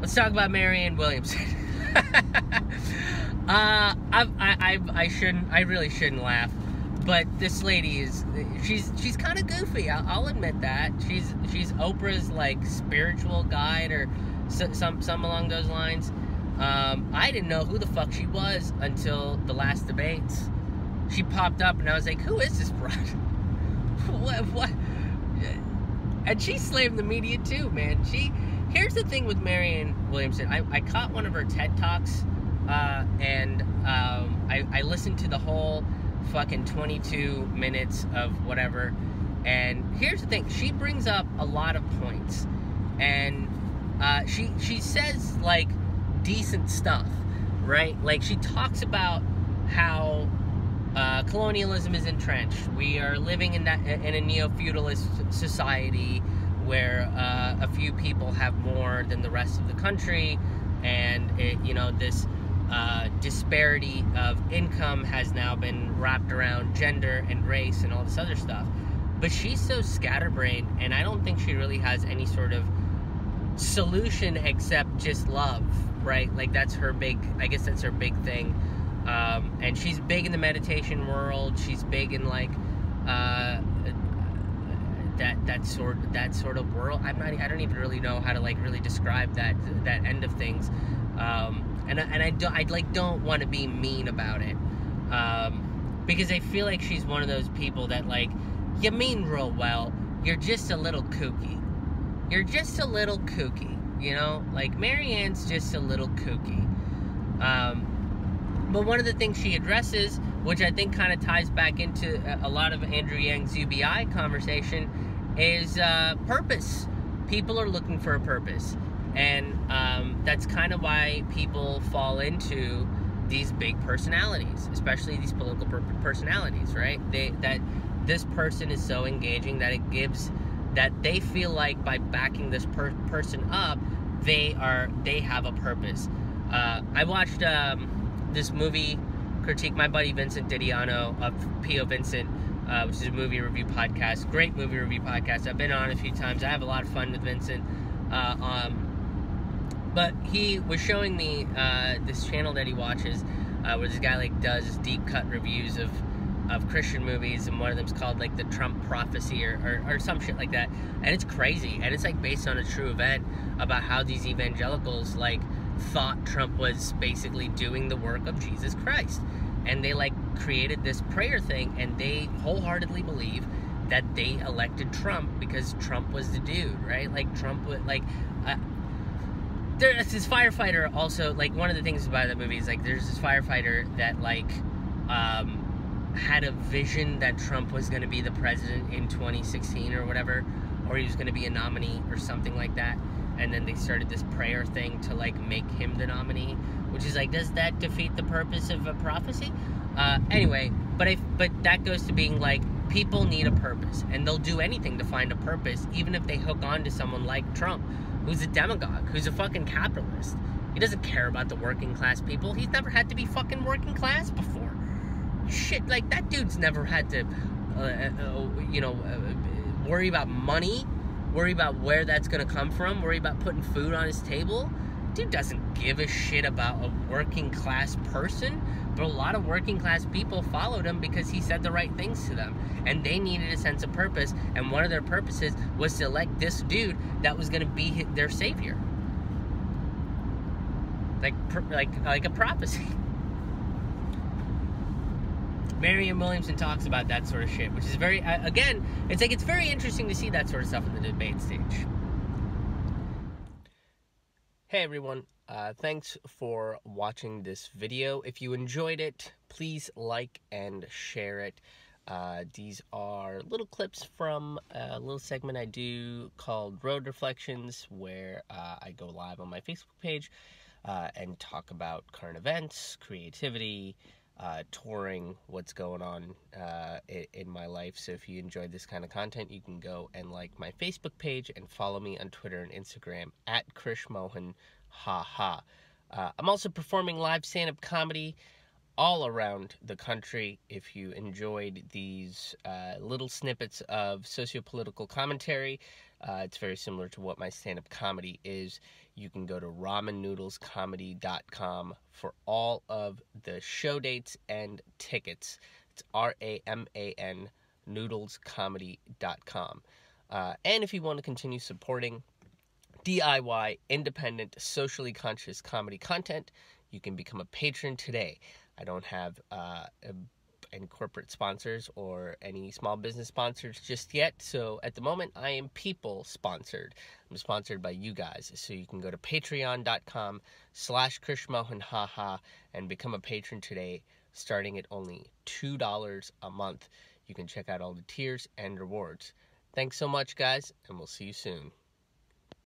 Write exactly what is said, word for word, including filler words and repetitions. Let's talk about Marianne Williamson. uh, I, I, I shouldn't, I really shouldn't laugh, but this lady is, she's, she's kind of goofy. I'll, I'll admit that. She's, she's Oprah's like spiritual guide or some, some along those lines. Um, I didn't know who the fuck she was until the last debates. She popped up and I was like, who is this broad? what, what? And she slammed the media too, man. She, Here's the thing with Marianne Williamson. I, I caught one of her TED Talks, uh, and um, I, I listened to the whole fucking twenty-two minutes of whatever. And here's the thing. She brings up a lot of points. And uh, she, she says, like, decent stuff, right? Like, she talks about how uh, colonialism is entrenched. We are living in, that, in a neo-feudalist society, where uh, a few people have more than the rest of the country, and it, you know, this uh, disparity of income has now been wrapped around gender and race and all this other stuff. But she's so scatterbrained, and I don't think she really has any sort of solution except just love, right? Like, that's her big, I guess that's her big thing. Um, and she's big in the meditation world. She's big in, like, uh, that that sort that sort of world. I'm not I don't even really know how to like really describe that that end of things, um, and I, and I do, I like don't want to be mean about it, um, because I feel like she's one of those people that like you mean real well, you're just a little kooky, you're just a little kooky, you know, like Marianne's just a little kooky, um, but one of the things she addresses, which I think kind of ties back into a lot of Andrew Yang's U B I conversation, is uh, purpose. People are looking for a purpose. And um, that's kind of why people fall into these big personalities, especially these political per personalities, right? They, that this person is so engaging that it gives, that they feel like by backing this per person up, they are, they have a purpose. Uh, I watched um, this movie critique, my buddy Vincent Didiano of Pio Vincent, uh, which is a movie review podcast, great movie review podcast. I've been on a few times. I have a lot of fun with Vincent. Uh, um, but he was showing me uh, this channel that he watches, uh, where this guy like does deep cut reviews of of Christian movies, and one of them's called like the Trump Prophecy or, or, or some shit like that. And it's crazy, and it's like based on a true event about how these evangelicals like thought Trump was basically doing the work of Jesus Christ, and they like created this prayer thing, and they wholeheartedly believe that they elected Trump because Trump was the dude, right? Like Trump would like uh, there's this firefighter also, like one of the things about the movie is like there's this firefighter that like um, had a vision that Trump was going to be the president in twenty sixteen or whatever, or he was going to be a nominee or something like that. And then they started this prayer thing to, like, make him the nominee, which is like, does that defeat the purpose of a prophecy? Uh, anyway, but if, but that goes to being, like, people need a purpose, and they'll do anything to find a purpose, even if they hook on to someone like Trump, who's a demagogue, who's a fucking capitalist. He doesn't care about the working class people. He's never had to be fucking working class before. Shit, like, that dude's never had to, uh, uh, you know, uh, worry about money. Worry about where that's going to come from. Worry about putting food on his table. Dude doesn't give a shit about a working class person. But a lot of working class people followed him because he said the right things to them. And they needed a sense of purpose. And one of their purposes was to elect this dude that was going to be their savior. Like, like, like a prophecy. Marianne Williamson talks about that sort of shit, which is very, uh, again, it's like, it's very interesting to see that sort of stuff in the debate stage. Hey everyone, uh, thanks for watching this video. If you enjoyed it, please like and share it. Uh, these are little clips from a little segment I do called Road Reflections, where uh, I go live on my Facebook page uh, and talk about current events, creativity, Uh, touring, what's going on uh, in, in my life. So if you enjoyed this kind of content, you can go and like my Facebook page and follow me on Twitter and Instagram at Krish Mohan. Ha ha. Uh, I'm also performing live stand-up comedy all around the country. If you enjoyed these uh, little snippets of sociopolitical commentary, uh, it's very similar to what my stand-up comedy is. You can go to ramen noodles comedy dot com for all of the show dates and tickets. It's R A M A N noodles comedy dot com. Uh, and if you want to continue supporting D I Y, independent, socially conscious comedy content, you can become a patron today. I don't have uh, any corporate sponsors or any small business sponsors just yet, so at the moment I am people sponsored. I'm sponsored by you guys, so you can go to patreon.com slash krishmohanhaha and become a patron today, starting at only two dollars a month. You can check out all the tiers and rewards. Thanks so much, guys, and we'll see you soon.